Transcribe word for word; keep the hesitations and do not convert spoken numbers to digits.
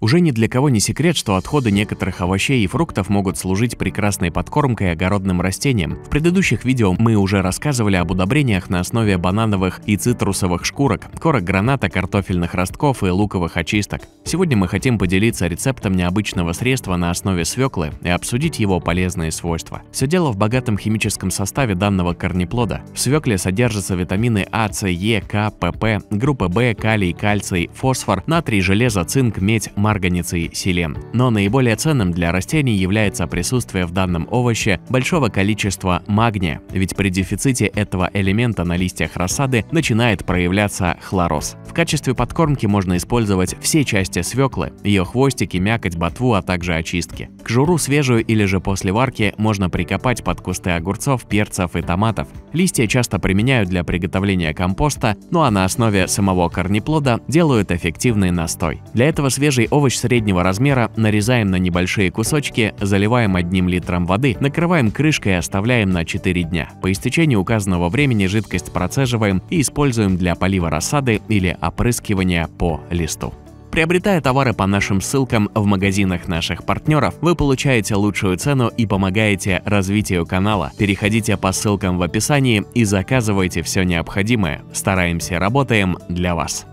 Уже ни для кого не секрет, что отходы некоторых овощей и фруктов могут служить прекрасной подкормкой огородным растениям. В предыдущих видео мы уже рассказывали об удобрениях на основе банановых и цитрусовых шкурок, корок граната, картофельных ростков и луковых очисток. Сегодня мы хотим поделиться рецептом необычного средства на основе свеклы и обсудить его полезные свойства. Все дело в богатом химическом составе данного корнеплода. В свекле содержатся витамины А, С, Е, К, ПП, группа В, калий, кальций, фосфор, натрий, железо, цинк, медь, марганец и селен. Но наиболее ценным для растений является присутствие в данном овоще большого количества магния, ведь при дефиците этого элемента на листьях рассады начинает проявляться хлороз. В качестве подкормки можно использовать все части свеклы, ее хвостики, мякоть, ботву, а также очистки. К журу свежую или же после варки можно прикопать под кусты огурцов, перцев и томатов. Листья часто применяют для приготовления компоста, ну а на основе самого корнеплода делают эффективный настой. Для этого свежий овощ среднего размера нарезаем на небольшие кусочки, заливаем одним литром воды, накрываем крышкой и оставляем на четыре дня. По истечении указанного времени жидкость процеживаем и используем для полива рассады или опрыскивания по листу. Приобретая товары по нашим ссылкам в магазинах наших партнеров, вы получаете лучшую цену и помогаете развитию канала. Переходите по ссылкам в описании и заказывайте все необходимое. Стараемся, работаем для вас.